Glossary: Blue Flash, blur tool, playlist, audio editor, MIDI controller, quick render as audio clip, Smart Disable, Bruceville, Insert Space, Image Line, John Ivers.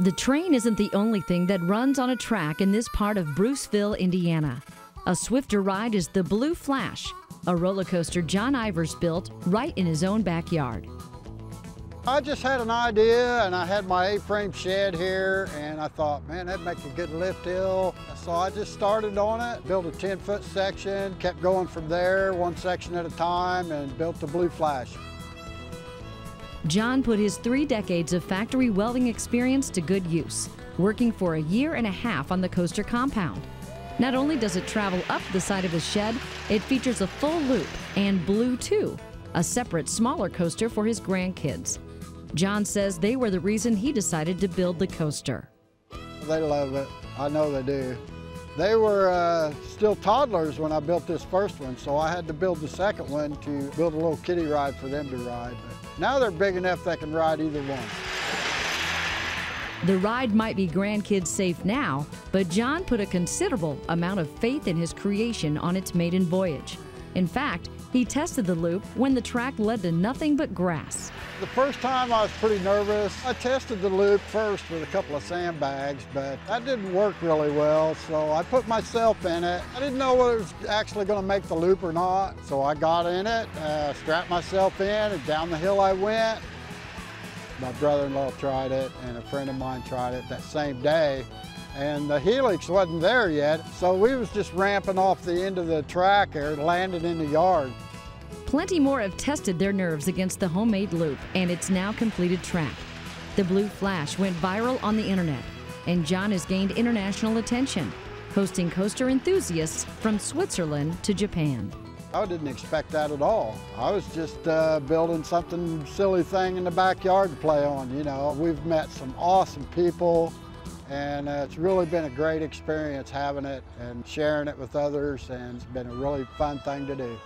The train isn't the only thing that runs on a track in this part of Bruceville, Indiana. A swifter ride is the Blue Flash, a roller coaster John Ivers built right in his own backyard. I just had an idea, and I had my A-frame shed here, and I thought, man, that'd make a good lift hill. So I just started on it, built a 10-foot section, kept going from there, one section at a time, and built the Blue Flash. John put his 3 decades of factory welding experience to good use, working for a year and a half on the coaster compound. Not only does it travel up the side of his shed, it features a full loop and Blue 2, a separate smaller coaster for his grandkids. John says they were the reason he decided to build the coaster. They love it. I know they do. They were still toddlers when I built this first one, so I had to build the second one to build a little kiddie ride for them to ride. But now they're big enough they can ride either one. The ride might be grandkids safe now, but John put a considerable amount of faith in his creation on its maiden voyage. In fact, he tested the loop when the track led to nothing but grass. The first time I was pretty nervous. I tested the loop first with a couple of sandbags, but that didn't work really well, so I put myself in it. I didn't know whether it was actually going to make the loop or not, so I got in it, strapped myself in, and down the hill I went. My brother-in-law tried it, and a friend of mine tried it that same day, and the helix wasn't there yet, so we was just ramping off the end of the track or landed in the yard. Plenty more have tested their nerves against the homemade loop and its now completed track. The Blue Flash went viral on the internet, and John has gained international attention, hosting coaster enthusiasts from Switzerland to Japan. I didn't expect that at all. I was just building something silly thing in the backyard to play on, you know. We've met some awesome people, and it's really been a great experience having it and sharing it with others, and it's been a really fun thing to do.